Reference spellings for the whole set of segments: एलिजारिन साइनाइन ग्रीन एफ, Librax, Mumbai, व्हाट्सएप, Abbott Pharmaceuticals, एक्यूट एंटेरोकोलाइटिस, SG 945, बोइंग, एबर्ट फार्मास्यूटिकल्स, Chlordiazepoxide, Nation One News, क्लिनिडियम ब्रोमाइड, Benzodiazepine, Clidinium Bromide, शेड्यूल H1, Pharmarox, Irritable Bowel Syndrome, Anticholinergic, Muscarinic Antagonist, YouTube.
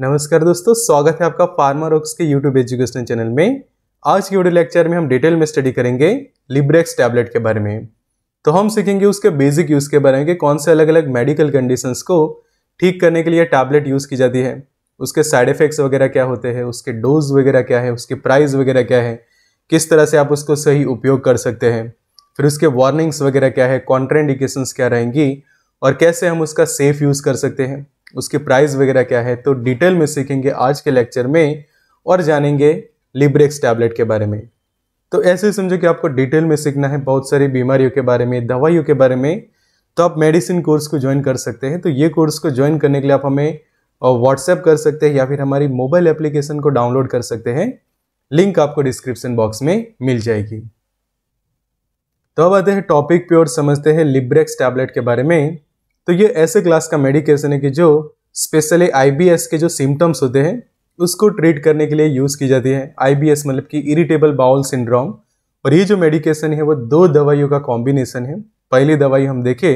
नमस्कार दोस्तों, स्वागत है आपका फार्मारोक्स के YouTube एजुकेशन चैनल में। आज के वीडियो लेक्चर में हम डिटेल में स्टडी करेंगे लिब्रेक्स टैबलेट के बारे में। तो हम सीखेंगे उसके बेसिक यूज़ के बारे में कि कौन से अलग अलग मेडिकल कंडीशंस को ठीक करने के लिए टैबलेट यूज़ की जाती है, उसके साइड इफ़ेक्ट्स वगैरह क्या होते हैं, उसके डोज वगैरह क्या है, उसके प्राइस वगैरह क्या है, किस तरह से आप उसको सही उपयोग कर सकते हैं, फिर उसके वार्निंग्स वगैरह क्या है, कॉन्ट्राइंडिकेशंस क्या रहेंगी और कैसे हम उसका सेफ यूज़ कर सकते हैं, उसकी प्राइस वगैरह क्या है। तो डिटेल में सीखेंगे आज के लेक्चर में और जानेंगे लिब्रेक्स टैबलेट के बारे में। तो ऐसे ही समझो कि आपको डिटेल में सीखना है बहुत सारी बीमारियों के बारे में, दवाइयों के बारे में, तो आप मेडिसिन कोर्स को ज्वाइन कर सकते हैं। तो ये कोर्स को ज्वाइन करने के लिए आप हमें व्हाट्सएप कर सकते हैं या फिर हमारी मोबाइल एप्लीकेशन को डाउनलोड कर सकते हैं, लिंक आपको डिस्क्रिप्शन बॉक्स में मिल जाएगी। तो अब आते हैं टॉपिक पे और समझते हैं लिब्रेक्स टैबलेट के बारे में। तो ये ऐसे क्लास का मेडिकेशन है कि जो स्पेशली आईबीएस के जो सिम्टम्स होते हैं उसको ट्रीट करने के लिए यूज़ की जाती है। आईबीएस मतलब कि इरिटेबल बाउल सिंड्रोम। और ये जो मेडिकेशन है वो दो दवाइयों का कॉम्बिनेशन है। पहली दवाई हम देखें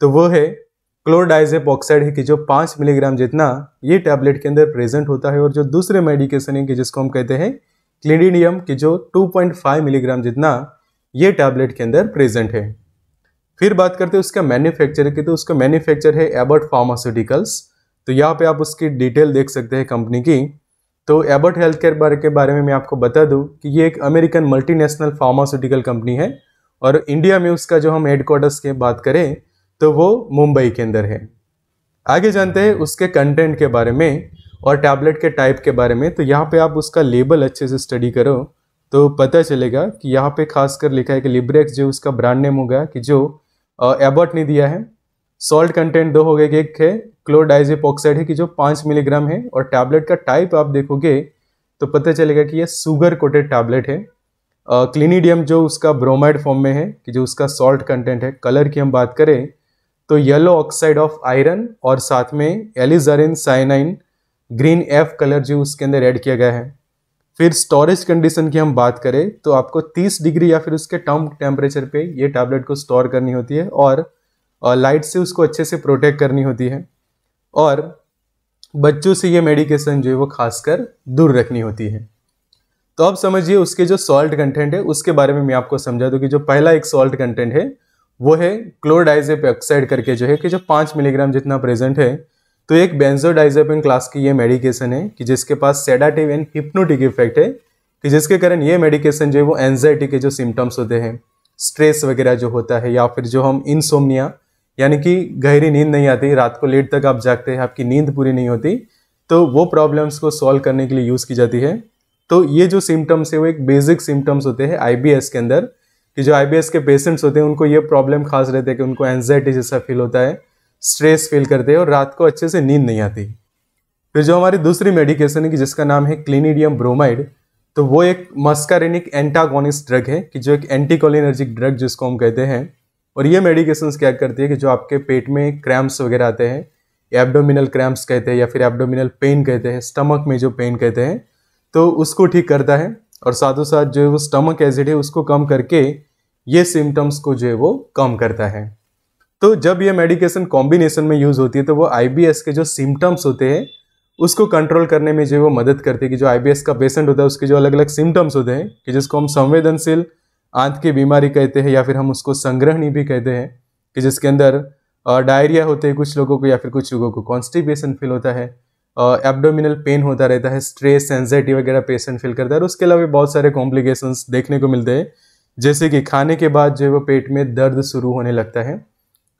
तो वो है क्लोरडाइजेपॉक्साइड है कि जो 5 मिलीग्राम जितना ये टैबलेट के अंदर प्रेजेंट होता है। और जो दूसरे मेडिकेशन है कि जिसको हम कहते हैं क्लिडिनियम कि जो 2.5 मिलीग्राम जितना ये टैबलेट के अंदर प्रेजेंट है। फिर बात करते हैं उसका मैन्युफैक्चर की। तो उसका मैन्युफैक्चर है एबर्ट फार्मास्यूटिकल्स। तो यहाँ पे आप उसकी डिटेल देख सकते हैं कंपनी की। तो एबर्ट हेल्थ केयर के बारे में मैं आपको बता दूँ कि ये एक अमेरिकन मल्टीनेशनल फार्मास्यूटिकल कंपनी है और इंडिया में उसका जो हम हेडक्वार्टर्स की बात करें तो वो मुंबई के अंदर है। आगे जानते हैं उसके कंटेंट के बारे में और टैबलेट के टाइप के बारे में। तो यहाँ पर आप उसका लेबल अच्छे से स्टडी करो तो पता चलेगा कि यहाँ पर खासकर लिखा है कि लिब्रेक्स जो उसका ब्रांड नेम होगा कि जो एबर्ट ने दिया है। सॉल्ट कंटेंट दो हो गए कि एक है क्लोरडाइजेपॉक्साइड है कि जो 5 मिलीग्राम है। और टैबलेट का टाइप आप देखोगे तो पता चलेगा कि यह सुगर कोटेड टैबलेट है। क्लिनिडियम जो उसका ब्रोमाइड फॉर्म में है कि जो उसका सॉल्ट कंटेंट है। कलर की हम बात करें तो येलो ऑक्साइड ऑफ आयरन और साथ में एलिजारिन साइनाइन ग्रीन एफ colour जो उसके अंदर ऐड किया गया है। फिर स्टोरेज कंडीशन की हम बात करें तो आपको 30 डिग्री या फिर उसके टर्म टेम्परेचर पे ये टैबलेट को स्टोर करनी होती है और लाइट से उसको अच्छे से प्रोटेक्ट करनी होती है। और बच्चों से ये मेडिकेशन जो है वो खासकर दूर रखनी होती है। तो आप समझिए उसके जो सॉल्ट कंटेंट है उसके बारे में मैं आपको समझा दूँ कि जो पहला एक सॉल्ट कंटेंट है वो है क्लोरडाइजेपॉक्साइड करके जो है कि जो 5 मिलीग्राम जितना प्रेजेंट है। तो एक बेंजोडाइजेपिन क्लास की ये मेडिकेशन है कि जिसके पास सेडाटिव एंड हिप्नोटिक इफेक्ट है कि जिसके कारण ये मेडिकेशन जो है वो एंजाइटी के जो सिम्टम्स होते हैं, स्ट्रेस वगैरह जो होता है या फिर जो हम इंसोम्निया यानी कि गहरी नींद नहीं आती, रात को लेट तक आप जागते हैं, आपकी नींद पूरी नहीं होती, तो वो प्रॉब्लम्स को सॉल्व करने के लिए यूज़ की जाती है। तो ये जो सिम्टम्स है वो एक बेसिक सिम्टम्स होते हैं आईबीएस के अंदर कि जो आईबीएस के पेशेंट्स होते हैं उनको ये प्रॉब्लम खास रहते हैं कि उनको एंजाइटी जैसा फील होता है, स्ट्रेस फील करते हैं और रात को अच्छे से नींद नहीं आती। फिर जो हमारी दूसरी मेडिकेशन है कि जिसका नाम है क्लिनिडियम ब्रोमाइड। तो वो एक मस्कारिनिक एंटागोनिस्ट ड्रग है कि जो एक एंटीकोलिनर्जिक ड्रग जिसको हम कहते हैं। और ये मेडिकेशंस क्या करती है कि जो आपके पेट में क्रैम्प्स वगैरह आते हैं, एब्डोमिनल क्रैम्प्स कहते हैं या फिर एब्डोमिनल पेन कहते हैं, स्टमक में जो पेन कहते हैं, तो उसको ठीक करता है। और साथों साथ जो है वो स्टमक एसिड है उसको कम करके ये सिम्टम्स को जो है वो कम करता है। तो जब ये मेडिकेशन कॉम्बिनेशन में यूज़ होती है तो वो आईबीएस के जो सिम्टम्स होते हैं उसको कंट्रोल करने में जो है वो मदद करती है कि जो आईबीएस का पेशेंट होता है उसके जो अलग अलग सिम्टम्स होते हैं कि जिसको हम संवेदनशील आंत की बीमारी कहते हैं या फिर हम उसको संग्रहणी भी कहते हैं कि जिसके अंदर डायरिया होते हैं कुछ लोगों को या फिर कुछ लोगों को कॉन्स्टिपेशन फील होता है, एब्डोमिनल पेन होता रहता है, स्ट्रेस एंजाइटी वगैरह पेशेंट फील करता है। और उसके अलावा बहुत सारे कॉम्प्लिकेशंस देखने को मिलते हैं जैसे कि खाने के बाद जो है वो पेट में दर्द शुरू होने लगता है।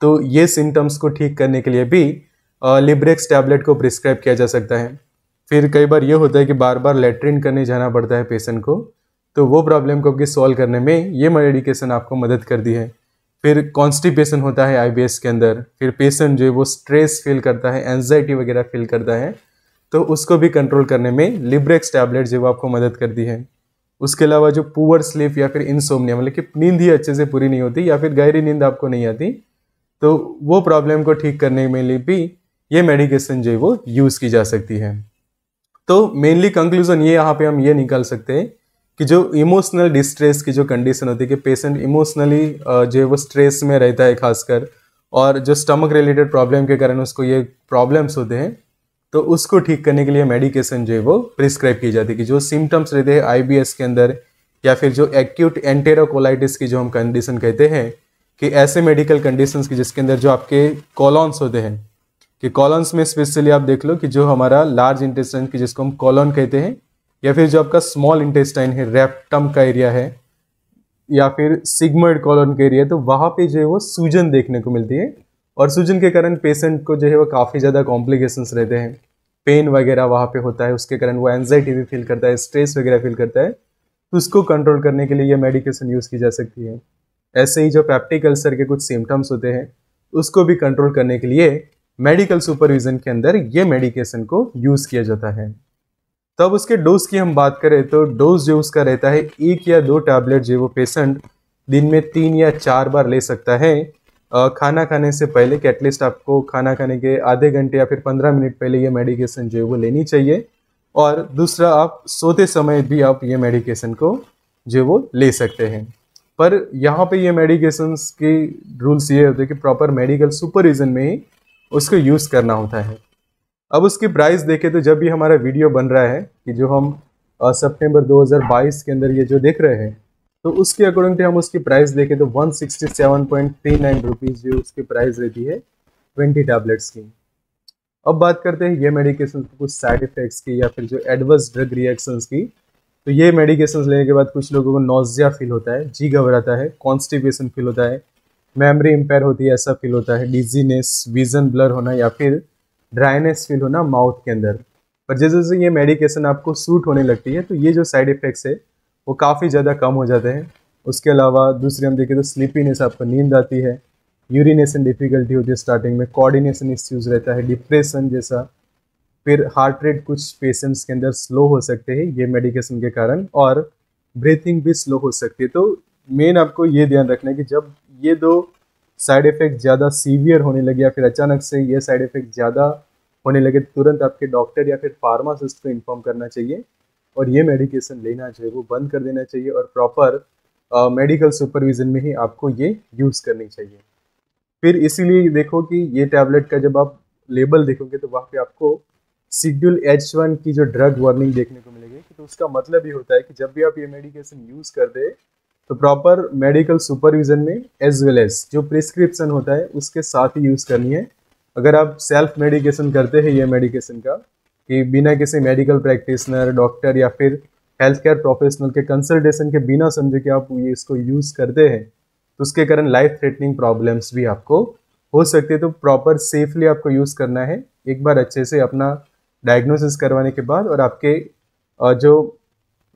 तो ये सिम्टम्स को ठीक करने के लिए भी लिब्रेक्स टैबलेट को प्रिस्क्राइब किया जा सकता है। फिर कई बार ये होता है कि बार बार लेटरिन करने जाना पड़ता है पेशेंट को, तो वो प्रॉब्लम को सॉल्व करने में ये मेडिकेशन आपको मदद करती है। फिर कॉन्स्टिपेशन होता है आईबीएस के अंदर, फिर पेशेंट जो है वो स्ट्रेस फील करता है, एंजाइटी वगैरह फील करता है, तो उसको भी कंट्रोल करने में लिब्रेक्स टैबलेट जो है वो आपको मदद करती है। उसके अलावा जो पुअर स्लीप या फिर इंसोम्निया मतलब कि नींद ही अच्छे से पूरी नहीं होती या फिर गहरी नींद आपको नहीं आती, तो वो प्रॉब्लम को ठीक करने में लिए भी ये मेडिकेशन जो है वो यूज़ की जा सकती है। तो मेनली कंक्लूज़न ये यहाँ पे हम ये निकाल सकते हैं कि जो इमोशनल डिस्ट्रेस की जो कंडीशन होती है कि पेशेंट इमोशनली जो है वो स्ट्रेस में रहता है खासकर, और जो स्टमक रिलेटेड प्रॉब्लम के कारण उसको ये प्रॉब्लम्स होते हैं, तो उसको ठीक करने के लिए मेडिकेशन जो है वो प्रिस्क्राइब की जाती है कि जो सिम्टम्स रहते हैं आईबीएस के अंदर या फिर जो एक्यूट एंटेरोकोलाइटिस की जो हम कंडीशन कहते हैं कि ऐसे मेडिकल कंडीशंस की जिसके अंदर जो आपके कॉलॉन्स होते हैं कि कॉलॉन्स में स्पेशली आप देख लो कि जो हमारा लार्ज इंटेस्टाइन की जिसको हम कॉलॉन कहते हैं या फिर जो आपका स्मॉल इंटेस्टाइन है रेप्टम का एरिया है या फिर सिग्मोइड कॉलॉन का एरिया है तो वहाँ पे जो है वो सूजन देखने को मिलती है और सूजन के कारण पेशेंट को जो है वो काफ़ी ज़्यादा कॉम्प्लिकेशंस रहते हैं, पेन वगैरह वहाँ पे होता है, उसके कारण वो एंजाइटी भी फील करता है, स्ट्रेस वगैरह फील करता है, तो उसको कंट्रोल करने के लिए ये मेडिकेशन यूज़ की जा सकती है। ऐसे ही जो पेप्टिक अल्सर के कुछ सिम्टम्स होते हैं उसको भी कंट्रोल करने के लिए मेडिकल सुपरविज़न के अंदर ये मेडिकेशन को यूज़ किया जाता है। तो अब उसके डोज की हम बात करें तो डोज जो उसका रहता है 1 या 2 टैबलेट जो वो पेशेंट दिन में 3 या 4 बार ले सकता है खाना खाने से पहले कि एटलीस्ट आपको खाना खाने के आधे घंटे या फिर 15 मिनट पहले ये मेडिकेशन जो है वो लेनी चाहिए और दूसरा आप सोते समय भी आप ये मेडिकेशन को जो वो ले सकते हैं। पर यहाँ पे ये मेडिकेशंस के रूल्स ये होते हैं कि प्रॉपर मेडिकल सुपरविज़न में ही उसको यूज़ करना होता है। अब उसकी प्राइस देखें तो जब भी हमारा वीडियो बन रहा है कि जो हम सितंबर 2022 के अंदर ये जो देख रहे हैं तो उसके अकॉर्डिंग हम उसकी प्राइस देखें तो 167.39 रुपीज़ जो उसकी प्राइस रहती है 20 टैबलेट्स की। अब बात करते हैं ये मेडिकेशन के कुछ साइड इफ़ेक्ट्स की या फिर जो एडवर्स ड्रग रिएक्शंस की। तो ये मेडिकेशंस लेने के बाद कुछ लोगों को नोजिया फील होता है, जी घबराता है, कॉन्स्टिपेशन फील होता है, मेमोरी इम्पेयर होती है ऐसा फील होता है, डिजीनेस, विजन ब्लर होना या फिर ड्राइनेस फील होना माउथ के अंदर। पर जैसे जैसे ये मेडिकेशन आपको सूट होने लगती है तो ये जो साइड इफ़ेक्ट्स है वो काफ़ी ज़्यादा कम हो जाते हैं। उसके अलावा दूसरे हम देखें तो स्लीपीनेस, आपको नींद आती है, यूरिनेशन डिफ़िकल्टी होती है स्टार्टिंग में, कोऑर्डिनेशन इश्यूज रहता है, डिप्रेशन जैसा, फिर हार्ट रेट कुछ पेशेंट्स के अंदर स्लो हो सकते हैं ये मेडिकेशन के कारण और ब्रीथिंग भी स्लो हो सकती है। तो मेन आपको ये ध्यान रखना है कि जब ये दो साइड इफ़ेक्ट ज़्यादा सीवियर होने लगे या फिर अचानक से ये साइड इफ़ेक्ट ज़्यादा होने लगे तुरंत आपके डॉक्टर या फिर फार्मासिस्ट को इन्फॉर्म करना चाहिए और ये मेडिकेशन लेना चाहिए वो बंद कर देना चाहिए और प्रॉपर मेडिकल सुपरविज़न में ही आपको ये यूज़ करनी चाहिए। फिर इसीलिए देखो कि ये टैबलेट का जब आप लेबल देखोगे तो वहाँ पे आपको शेड्यूल H1 की जो ड्रग वार्निंग देखने को मिलेगी। तो उसका मतलब ये होता है कि जब भी आप ये मेडिकेशन यूज़ कर दे तो प्रॉपर मेडिकल सुपरविज़न में एज वेल एज जो प्रिस्क्रिप्शन होता है उसके साथ ही यूज़ करनी है। अगर आप सेल्फ मेडिकेशन करते हैं ये मेडिकेशन का कि बिना किसी मेडिकल प्रैक्टिशनर, डॉक्टर या फिर हेल्थ केयर प्रोफेशनल के कंसल्टेशन के बिना समझे कि आप ये इसको यूज़ करते हैं तो उसके कारण लाइफ थ्रेटनिंग प्रॉब्लम्स भी आपको हो सकती है। तो प्रॉपर सेफली आपको यूज़ करना है। एक बार अच्छे से अपना डायग्नोसिस करवाने के बाद और आपके जो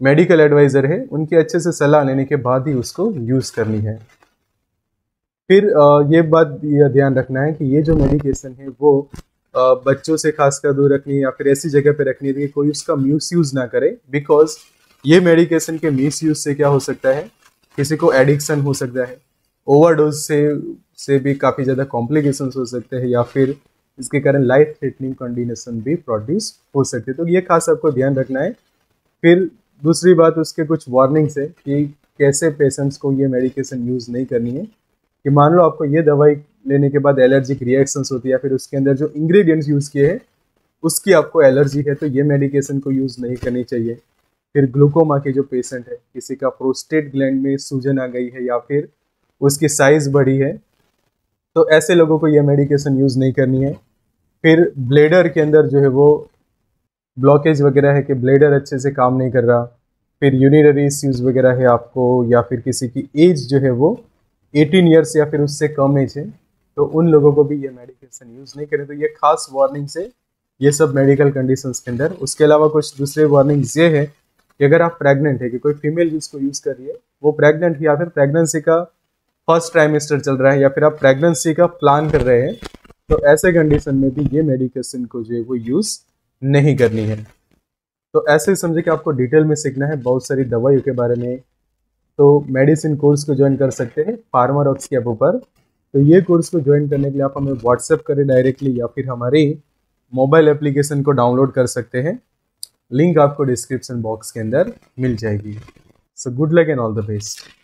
मेडिकल एडवाइज़र है उनकी अच्छे से सलाह लेने के बाद ही उसको यूज़ करनी है। फिर ये बात ध्यान रखना है कि ये जो मेडिकेशन है वो बच्चों से खासकर दूर रखनी है या फिर ऐसी जगह पे रखनी है कि कोई उसका मिसयूज़ ना करे, बिकॉज ये मेडिकेशन के मिसयूज़ से क्या हो सकता है, किसी को एडिक्शन हो सकता है, ओवरडोज से भी काफ़ी ज़्यादा कॉम्प्लिकेशंस हो सकते हैं या फिर इसके कारण लाइफ थ्रेटनिंग कंडीशन भी प्रोड्यूस हो सकती है। तो ये खास आपको ध्यान रखना है। फिर दूसरी बात उसके कुछ वार्निंग्स है कि कैसे पेशेंट्स को ये मेडिकेशन यूज़ नहीं करनी है कि मान लो आपको ये दवाई लेने के बाद एलर्जिक रिएक्शंस होती है या फिर उसके अंदर जो इंग्रेडिएंट्स यूज़ किए हैं उसकी आपको एलर्जी है तो ये मेडिकेशन को यूज़ नहीं करनी चाहिए। फिर ग्लूकोमा के जो पेशेंट है, किसी का प्रोस्टेट ग्लैंड में सूजन आ गई है या फिर उसकी साइज़ बढ़ी है तो ऐसे लोगों को ये मेडिकेशन यूज़ नहीं करनी है। फिर ब्लेडर के अंदर जो है वो ब्लॉकेज वगैरह है कि ब्लेडर अच्छे से काम नहीं कर रहा, फिर यूरिनरी इश्यूज़ वगैरह है आपको या फिर किसी की एज जो है वो 18 ईयर्स या फिर उससे कम एज है तो उन लोगों को भी ये मेडिकेशन यूज़ नहीं करें। तो ये खास वार्निंग से ये सब मेडिकल कंडीशंस के अंदर। उसके अलावा कुछ दूसरे वार्निंग्स ये है कि अगर आप प्रेग्नेंट है कि कोई फीमेल जिसको यूज़ कर रही है वो प्रेग्नेंट है या फिर प्रेगनेंसी का फर्स्ट ट्राइमेस्टर चल रहा है या फिर आप प्रेगनेंसी का प्लान कर रहे हैं तो ऐसे कंडीशन में भी ये मेडिकेशन को जो है वो यूज़ नहीं करनी है। तो ऐसे समझे कि आपको डिटेल में सीखना है बहुत सारी दवाइयों के बारे में तो मेडिसिन कोर्स को ज्वाइन कर सकते हैं फार्मारॉक्स के ऐप पर। तो ये कोर्स को ज्वाइन करने के लिए आप हमें व्हाट्सएप करें डायरेक्टली या फिर हमारे मोबाइल एप्लीकेशन को डाउनलोड कर सकते हैं, लिंक आपको डिस्क्रिप्शन बॉक्स के अंदर मिल जाएगी। So good luck and all the best.